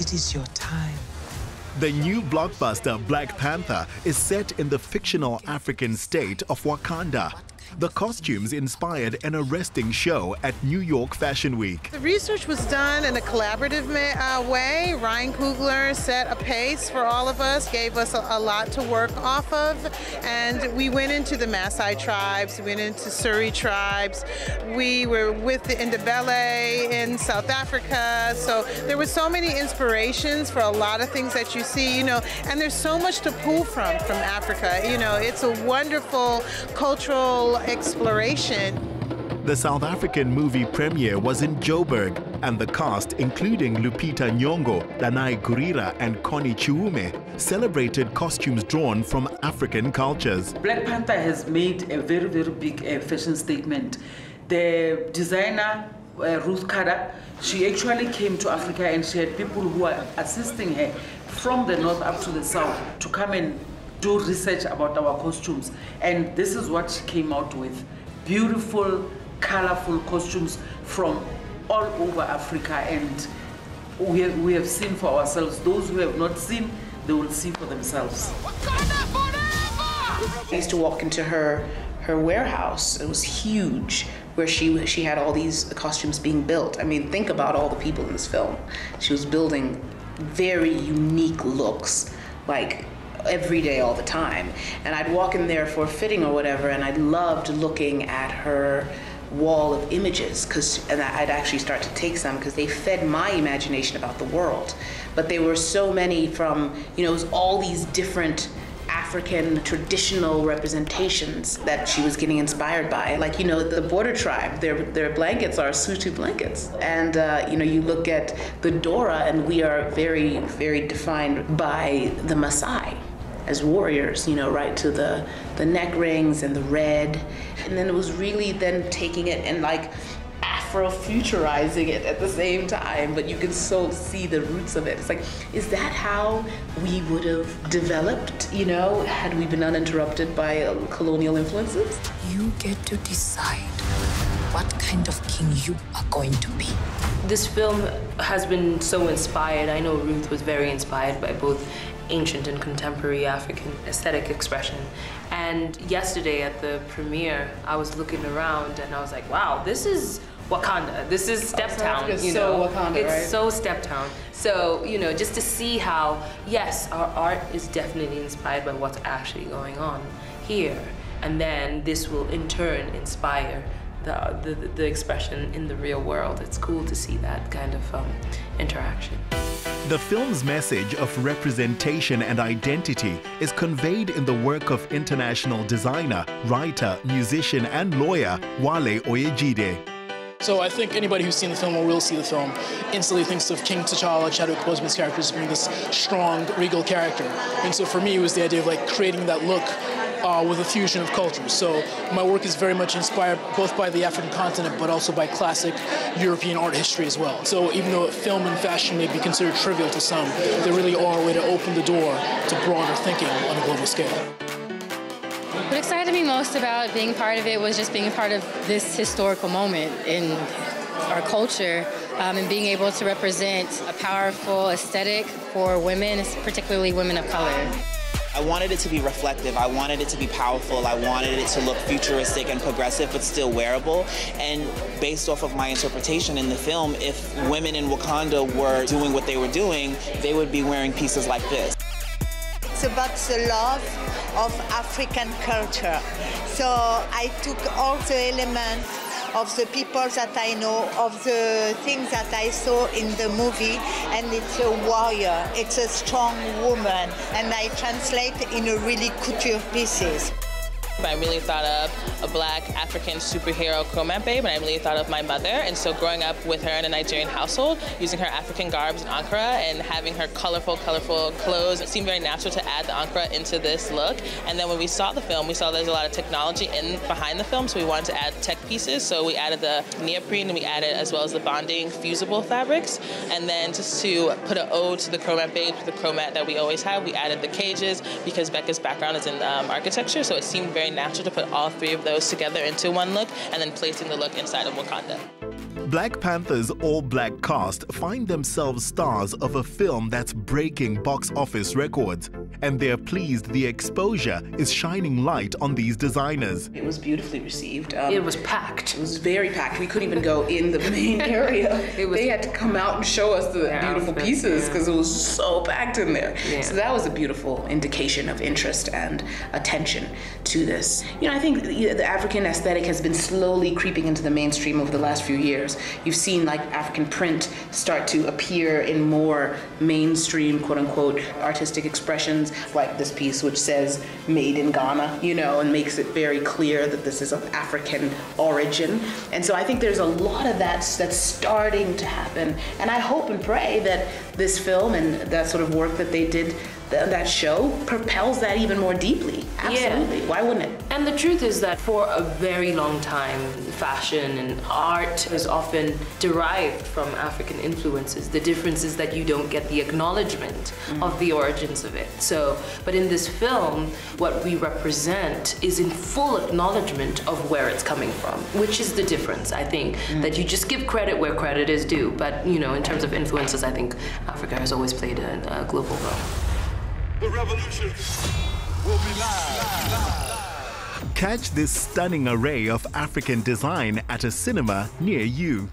It is your time. The new blockbuster Black Panther is set in the fictional African state of Wakanda. The costumes inspired an arresting show at New York Fashion Week. The research was done in a collaborative way. Ryan Coogler set a pace for all of us, gave us a lot to work off of, and we went into the Maasai tribes, we went into Suri tribes, we were with the Ndebele in South Africa, so there were so many inspirations for a lot of things that you see, you know, and there's so much to pull from Africa, you know, it's a wonderful cultural exploration. The South African movie premiere was in Joburg, and the cast, including Lupita Nyong'o, Danai Gurira, and Connie Chiwume, celebrated costumes drawn from African cultures. Black Panther has made a very, very big fashion statement. The designer, Ruth Carter, she actually came to Africa and she had people who are assisting her from the north up to the south to come and do research about our costumes, and this is what she came out with. Beautiful, colorful costumes from all over Africa, and we have seen for ourselves. Those who have not seen, they will see for themselves. I used to walk into her warehouse. It was huge, where she had all these costumes being built. I mean, think about all the people in this film. She was building very unique looks, like every day, all the time. And I'd walk in there for a fitting or whatever, and I loved looking at her wall of images, and I'd actually start to take some, because they fed my imagination about the world. But there were so many from, you know, it was all these different African traditional representations that she was getting inspired by. Like, you know, the border tribe, their blankets are Sotho blankets. And, you know, you look at the Dora, and we are very, very defined by the Maasai as warriors, you know, right to the neck rings and the red. And then it was really then taking it and like Afrofuturizing it at the same time, but you can so see the roots of it. It's like, is that how we would have developed, you know, had we been uninterrupted by colonial influences? You get to decide what kind of king you are going to be. This film has been so inspired. I know Ruth was very inspired by both ancient and contemporary African aesthetic expression. And yesterday at the premiere, I was looking around and I was like, wow, this is Wakanda. This is Step Town, you know. Wakanda, it's right? So Step Town. So, you know, just to see how, yes, our art is definitely inspired by what's actually going on here. And then this will in turn inspire the expression in the real world. It's cool to see that kind of interaction. The film's message of representation and identity is conveyed in the work of international designer, writer, musician, and lawyer Wale Oyejide. So I think anybody who's seen the film or will see the film instantly thinks of King T'Challa, Chadwick Boseman's character, as being this strong, regal character. And so for me, it was the idea of like creating that look with a fusion of cultures. So my work is very much inspired both by the African continent, but also by classic European art history as well. So even though film and fashion may be considered trivial to some, they really are a way to open the door to broader thinking on a global scale. What excited me most about being part of it was just being a part of this historical moment in our culture, and being able to represent a powerful aesthetic for women, particularly women of color. I wanted it to be reflective, I wanted it to be powerful, I wanted it to look futuristic and progressive but still wearable. And based off of my interpretation in the film, if women in Wakanda were doing what they were doing, they would be wearing pieces like this. It's about the love of African culture. So I took all the elements of the people that I know, of the things that I saw in the movie, and it's a warrior, it's a strong woman, and I translate in a really couture pieces. I really thought of a black African superhero, Kromampe, but I really thought of my mother. And so growing up with her in a Nigerian household, using her African garbs in Ankara and having her colorful clothes, it seemed very natural to add the Ankara into this look. And then when we saw the film, we saw there's a lot of technology behind the film, so we wanted to add tech pieces. So we added the neoprene, and we added as well as the bonding fusible fabrics. And then just to put an ode to the Kromampe, the chromat that we always have, we added the cages, because Becca's background is in architecture, so it seemed very natural to put all three of those together into one look, and then placing the look inside of Wakanda. Black Panther's all-black cast find themselves stars of a film that's breaking box office records, and they're pleased the exposure is shining light on these designers. It was beautifully received. It was packed. It was very packed. We couldn't even go in the main area. They had to come out and show us the beautiful pieces because it was so packed in there. Yeah. So that was a beautiful indication of interest and attention to this. You know, I think the African aesthetic has been slowly creeping into the mainstream over the last few years. You've seen like African print start to appear in more mainstream, quote unquote, artistic expressions, like this piece which says made in Ghana, you know, and makes it very clear that this is of African origin. And so I think there's a lot of that that's starting to happen. And I hope and pray that this film and that sort of work that they did, that show, propels that even more deeply. Absolutely. Yeah. Why wouldn't it? And the truth is that for a very long time, fashion and art has often derived from African influences. The difference is that you don't get the acknowledgement of the origins of it. So, but in this film, what we represent is in full acknowledgement of where it's coming from, which is the difference, I think, that you just give credit where credit is due. But, you know, in terms of influences, I think Africa has always played a global role. The revolution will be live. Catch this stunning array of African design at a cinema near you.